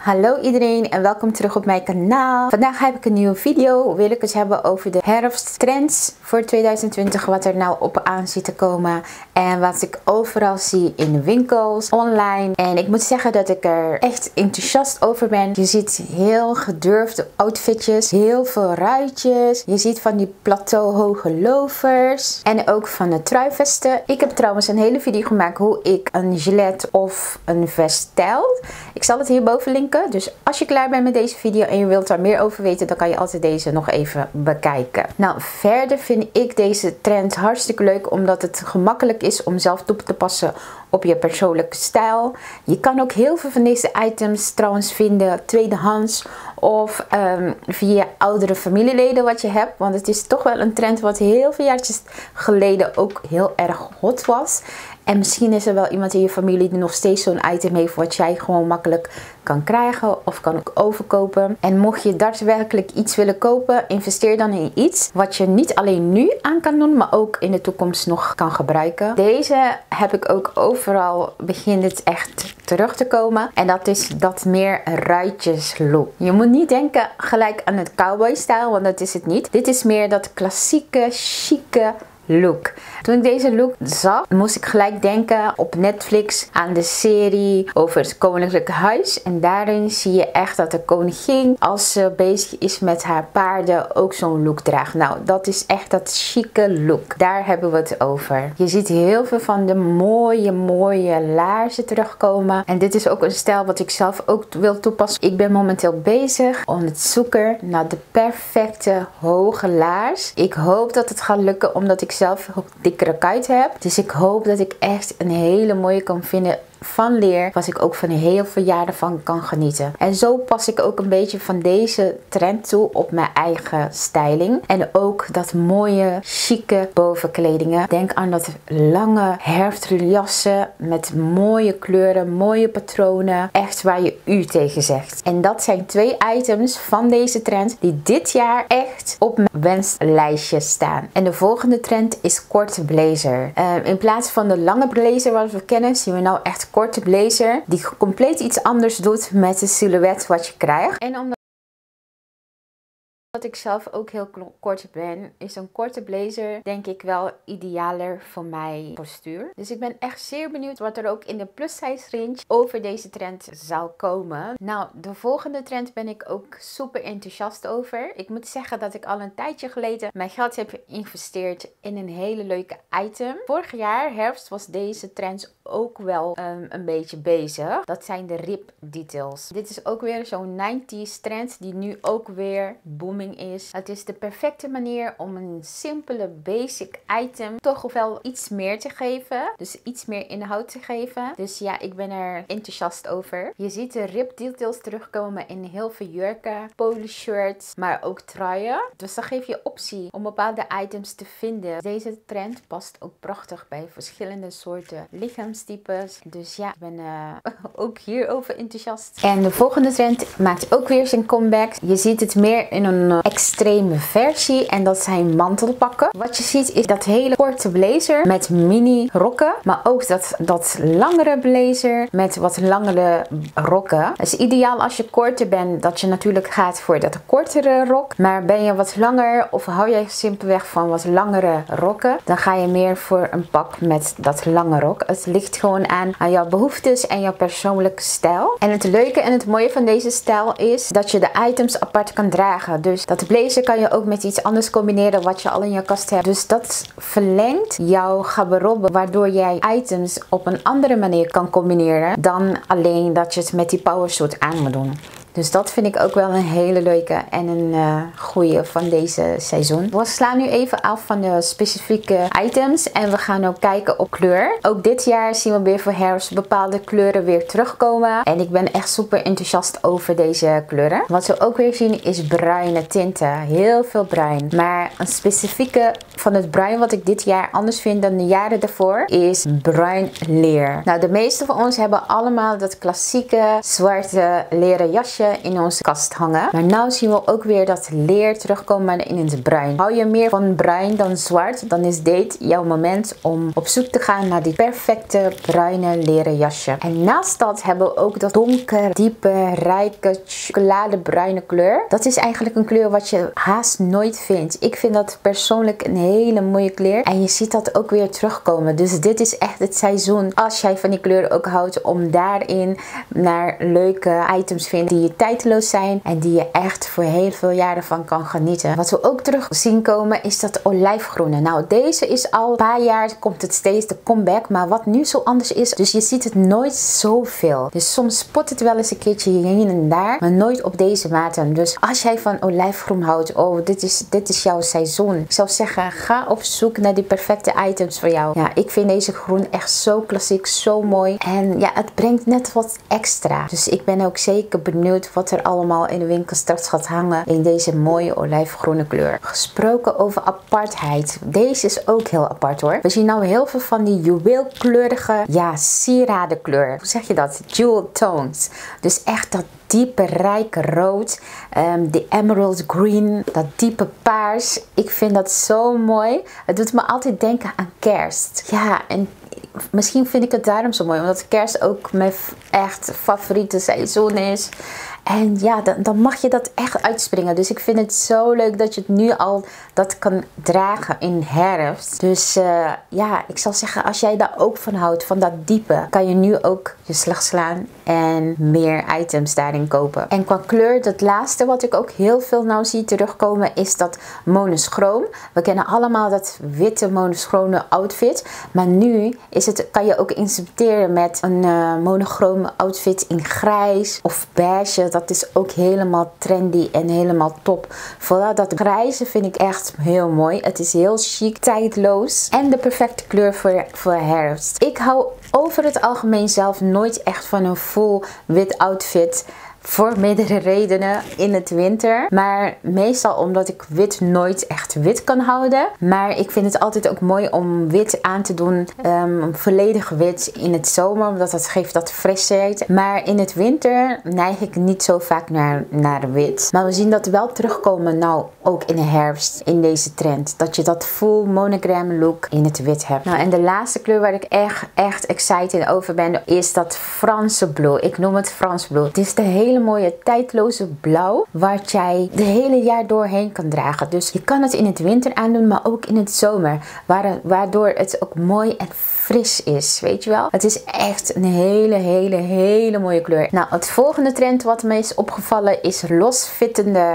Hallo iedereen en welkom terug op mijn kanaal. Vandaag heb ik een nieuwe video. Wil ik het hebben over de herfsttrends voor 2020. Wat er nou op aan zit te komen. En wat ik overal zie in de winkels, online. En ik moet zeggen dat ik er echt enthousiast over ben. Je ziet heel gedurfde outfitjes. Heel veel ruitjes. Je ziet van die plateau hoge loafers. En ook van de truivesten. Ik heb trouwens een hele video gemaakt hoe ik een gilet of een vest stijl. Ik zal het hierboven linken. Dus als je klaar bent met deze video en je wilt daar meer over weten, dan kan je altijd deze nog even bekijken. Nou, verder vind ik deze trend hartstikke leuk, omdat het gemakkelijk is om zelf toe te passen op je persoonlijke stijl. Je kan ook heel veel van deze items trouwens vinden tweedehands of via oudere familieleden wat je hebt. Want het is toch wel een trend wat heel veel jaartjes geleden ook heel erg hot was. En misschien is er wel iemand in je familie die nog steeds zo'n item heeft wat jij gewoon makkelijk kan krijgen of kan ook overkopen. En mocht je daadwerkelijk iets willen kopen, investeer dan in iets wat je niet alleen nu aan kan doen, maar ook in de toekomst nog kan gebruiken. Deze heb ik ook overal, begint het echt terug te komen. En dat is dat meer ruitjeslook. Je moet niet denken gelijk aan het cowboystijl, want dat is het niet. Dit is meer dat klassieke, chique look. Toen ik deze look zag, moest ik gelijk denken op Netflix aan de serie over het koninklijke huis. En daarin zie je echt dat de koningin, als ze bezig is met haar paarden, ook zo'n look draagt. Nou, dat is echt dat chique look. Daar hebben we het over. Je ziet heel veel van de mooie laarzen terugkomen. En dit is ook een stijl wat ik zelf ook wil toepassen. Ik ben momenteel bezig om het zoeken naar de perfecte hoge laars. Ik hoop dat het gaat lukken, omdat ik zelf ook dikkere kuit heb. Dus ik hoop dat ik echt een hele mooie kan vinden van leer, wat ik ook van heel veel jaren van kan genieten. En zo pas ik ook een beetje van deze trend toe op mijn eigen styling. En ook dat mooie, chique bovenkledingen. Denk aan dat lange herfstjassen met mooie kleuren, mooie patronen. Echt waar je u tegen zegt. En dat zijn twee items van deze trend die dit jaar echt op mijn wenslijstje staan. En de volgende trend is korte blazer. In plaats van de lange blazer wat we kennen, zien we nou echt korte blazer die compleet iets anders doet met de silhouet wat je krijgt. En omdat ik zelf ook heel kort ben, is een korte blazer denk ik wel idealer voor mijn postuur. Dus ik ben echt zeer benieuwd wat er ook in de plus size range over deze trend zal komen. Nou, de volgende trend ben ik ook super enthousiast over. Ik moet zeggen dat ik al een tijdje geleden mijn geld heb geïnvesteerd in een hele leuke item. Vorig jaar, herfst, was deze trend ook wel een beetje bezig. Dat zijn de rib details. Dit is ook weer zo'n 90s trend die nu ook weer booming is. Het is de perfecte manier om een simpele basic item toch wel iets meer te geven. Dus iets meer inhoud te geven. Dus ja, ik ben er enthousiast over. Je ziet de rib details terugkomen in heel veel jurken, polo shirts, maar ook truien. Dus dan geef je optie om bepaalde items te vinden. Deze trend past ook prachtig bij verschillende soorten lichaamstypes. Dus ja, ik ben ook hierover enthousiast. En de volgende trend maakt ook weer zijn comeback. Je ziet het meer in een extreme versie en dat zijn mantelpakken. Wat je ziet is dat hele korte blazer met mini rokken, maar ook dat langere blazer met wat langere rokken. Het is ideaal als je korter bent, dat je natuurlijk gaat voor dat kortere rok, maar ben je wat langer of hou jij simpelweg van wat langere rokken, dan ga je meer voor een pak met dat lange rok. Het ligt gewoon aan jouw behoeftes en jouw persoonlijke stijl. En het leuke en het mooie van deze stijl is dat je de items apart kan dragen. Dus dat blazer kan je ook met iets anders combineren wat je al in je kast hebt. Dus dat verlengt jouw garderobe, waardoor jij items op een andere manier kan combineren dan alleen dat je het met die powersuit aan moet doen. Dus dat vind ik ook wel een hele leuke en een goede van deze seizoen. We slaan nu even af van de specifieke items en we gaan ook kijken op kleur. Ook dit jaar zien we weer voor herfst bepaalde kleuren weer terugkomen. En ik ben echt super enthousiast over deze kleuren. Wat we ook weer zien is bruine tinten. Heel veel bruin. Maar een specifieke van het bruin wat ik dit jaar anders vind dan de jaren daarvoor is bruin leer. Nou, de meeste van ons hebben allemaal dat klassieke zwarte leren jasje. beetje in onze kast hangen. Maar nou zien we ook weer dat leer terugkomen in het bruin. Hou je meer van bruin dan zwart, dan is dit jouw moment om op zoek te gaan naar die perfecte bruine leren jasje. En naast dat hebben we ook dat donker, diepe, rijke, chocoladebruine kleur. Dat is eigenlijk een kleur wat je haast nooit vindt. Ik vind dat persoonlijk een hele mooie kleur. En je ziet dat ook weer terugkomen. Dus dit is echt het seizoen, als jij van die kleur ook houdt, om daarin naar leuke items vinden die je tijdloos zijn en die je echt voor heel veel jaren van kan genieten. Wat we ook terug zien komen is dat olijfgroene. Nou, deze is al een paar jaar, komt het steeds de comeback, maar wat nu zo anders is, dus je ziet het nooit zoveel. Dus soms spot het wel eens een keertje hierheen en daar, maar nooit op deze mate. Dus als jij van olijfgroen houdt, oh, dit is jouw seizoen. Ik zou zeggen, ga op zoek naar die perfecte items voor jou. Ja, ik vind deze groen echt zo klassiek, zo mooi. En ja, het brengt net wat extra. Dus ik ben ook zeker benieuwd wat er allemaal in de winkel straks gaat hangen in deze mooie olijfgroene kleur. Gesproken over apartheid. Deze is ook heel apart hoor. We zien nou heel veel van die juweelkleurige, ja, sieradenkleur. Hoe zeg je dat? Jewel tones. Dus echt dat diepe rijke rood, de emerald green, dat diepe paars. Ik vind dat zo mooi. Het doet me altijd denken aan kerst. Ja, en misschien vind ik het daarom zo mooi, omdat kerst ook mijn echt favoriete seizoen is. En ja, dan mag je dat echt uitspringen. Dus ik vind het zo leuk dat je het nu al dat kan dragen in herfst. Dus ja, ik zal zeggen, als jij daar ook van houdt, van dat diepe, kan je nu ook je slag slaan en meer items daarin kopen. En qua kleur, dat laatste wat ik ook heel veel nou zie terugkomen, is dat monoschroom. We kennen allemaal dat witte monoschrome outfit. Maar nu is het, kan je ook inspecteren met een monochrome outfit in grijs of beige. Dat is ook helemaal trendy en helemaal top. Vooral dat grijze vind ik echt heel mooi. Het is heel chic, tijdloos en de perfecte kleur voor herfst. Ik hou over het algemeen zelf nooit echt van een full wit outfit. Voor meerdere redenen in het winter. Maar meestal omdat ik wit nooit echt wit kan houden. Maar ik vind het altijd ook mooi om wit aan te doen. Volledig wit in het zomer. Omdat dat geeft dat frisheid. Maar in het winter neig ik niet zo vaak naar wit. Maar we zien dat wel terugkomen. Nou, ook in de herfst. In deze trend. Dat je dat full monogram look in het wit hebt. Nou, en de laatste kleur waar ik echt excited over ben. Is dat Franse blauw. Ik noem het Frans blauw. Het is de hele mooie tijdloze blauw wat jij de hele jaar doorheen kan dragen. Dus je kan het in het winter aandoen, maar ook in het zomer, waardoor het ook mooi en fris is, weet je wel. Het is echt een hele mooie kleur. Nou, het volgende trend wat me is opgevallen is losfittende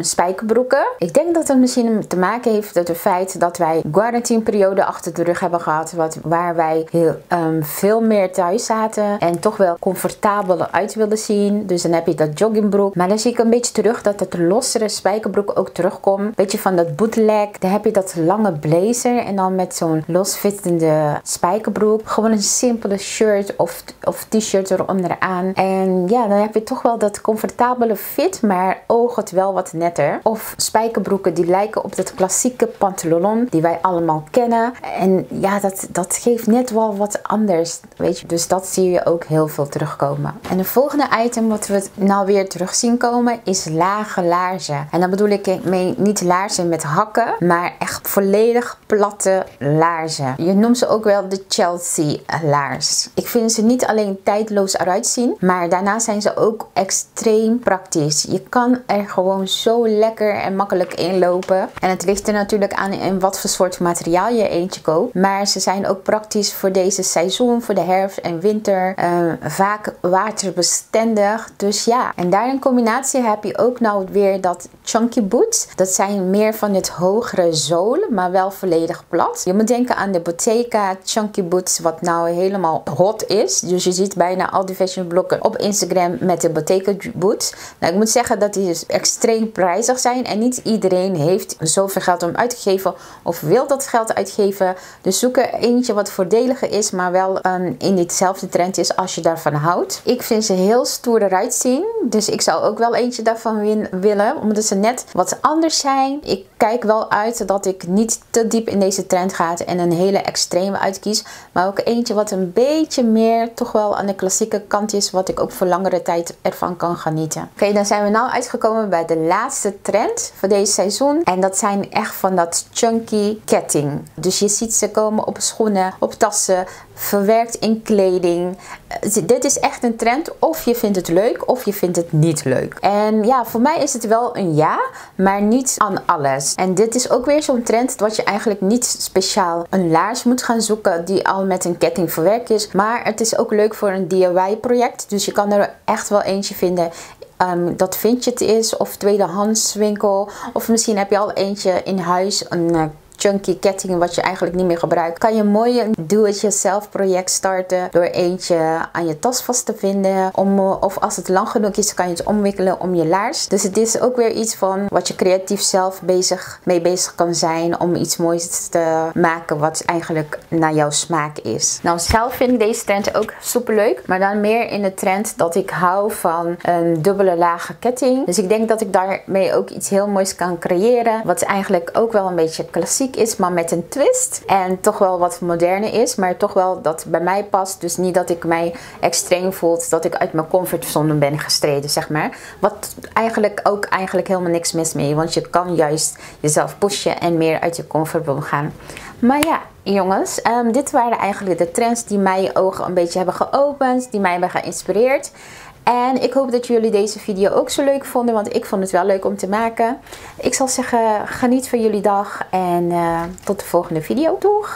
spijkerbroeken. Ik denk dat het misschien te maken heeft met het feit dat wij een quarantaineperiode achter de rug hebben gehad, waar wij heel, veel meer thuis zaten en toch wel comfortabeler uit wilden zien. Dus dan heb je dat joggingbroek. Maar dan zie ik een beetje terug dat het lossere spijkerbroek ook terugkomt. Een beetje van dat bootleg. Dan heb je dat lange blazer. En dan met zo'n losfittende spijkerbroek. Gewoon een simpele shirt of t-shirt eronder aan. En ja, dan heb je toch wel dat comfortabele fit. Maar oogt wel wat netter. Of spijkerbroeken die lijken op dat klassieke pantalon. Die wij allemaal kennen. En ja, dat geeft net wel wat anders. Weet je. Dus dat zie je ook heel veel terugkomen. En de volgende item wat we het nou weer terug zien komen is lage laarzen. En dan bedoel ik mee niet laarzen met hakken, maar echt volledig platte laarzen. Je noemt ze ook wel de Chelsea laars. Ik vind ze niet alleen tijdloos eruit zien, maar daarna zijn ze ook extreem praktisch. Je kan er gewoon zo lekker en makkelijk in lopen. En het ligt er natuurlijk aan in wat voor soort materiaal je eentje koopt. Maar ze zijn ook praktisch voor deze seizoen, voor de herfst en winter. Vaak waterbestendig. Dus ja, en daar in combinatie heb je ook nou weer dat chunky boots. Dat zijn meer van het hogere zolen, maar wel volledig plat. Je moet denken aan de Bottega chunky boots, wat nou helemaal hot is. Dus je ziet bijna al die fashion blokken op Instagram met de Bottega boots. Nou, ik moet zeggen dat die dus extreem prijzig zijn en niet iedereen heeft zoveel geld om uit te geven of wil dat geld uitgeven. Dus zoek er eentje wat voordeliger is, maar wel in ditzelfde trend is als je daarvan houdt. Ik vind ze heel stoer eruit zien. Dus ik zou ook wel eentje daarvan willen. Omdat ze net wat anders zijn. Ik kijk wel uit dat ik niet te diep in deze trend ga en een hele extreme uitkies. Maar ook eentje wat een beetje meer toch wel aan de klassieke kant is. Wat ik ook voor langere tijd ervan kan genieten. Oké, dan zijn we nou uitgekomen bij de laatste trend voor deze seizoen. En dat zijn echt van dat chunky ketting. Dus je ziet ze komen op schoenen, op tassen, verwerkt in kleding. Dit is echt een trend. Of je vindt het leuk of je vindt het niet leuk. En ja, voor mij is het wel een ja, maar niet aan alles. En dit is ook weer zo'n trend dat je eigenlijk niet speciaal een laars moet gaan zoeken die al met een ketting verwerkt is. Maar het is ook leuk voor een DIY project. Dus je kan er echt wel eentje vinden. Dat vintage is of tweedehands winkel. Of misschien heb je al eentje in huis, een chunky kettingen wat je eigenlijk niet meer gebruikt. Kan je een mooie do-it-yourself project starten door eentje aan je tas vast te vinden. Of als het lang genoeg is, kan je het omwikkelen om je laars. Dus het is ook weer iets van wat je creatief zelf mee bezig kan zijn om iets moois te maken wat eigenlijk naar jouw smaak is. Nou, zelf vind ik deze trend ook superleuk, maar dan meer in de trend dat ik hou van een dubbele lage ketting. Dus ik denk dat ik daarmee ook iets heel moois kan creëren, wat eigenlijk ook wel een beetje klassiek is, maar met een twist en toch wel wat moderner is, maar toch wel dat bij mij past. Dus niet dat ik mij extreem voel dat ik uit mijn comfortzone ben gestreden, zeg maar. Wat eigenlijk ook helemaal niks mis mee, want je kan juist jezelf pushen en meer uit je comfortzone gaan. Maar ja, jongens, dit waren eigenlijk de trends die mijn ogen een beetje hebben geopend, die mij hebben geïnspireerd. En ik hoop dat jullie deze video ook zo leuk vonden, want ik vond het wel leuk om te maken. Ik zal zeggen, geniet van jullie dag en tot de volgende video. Doeg!